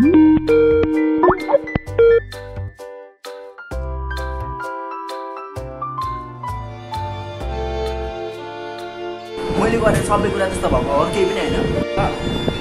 Well, you got a topic with us about our cabin.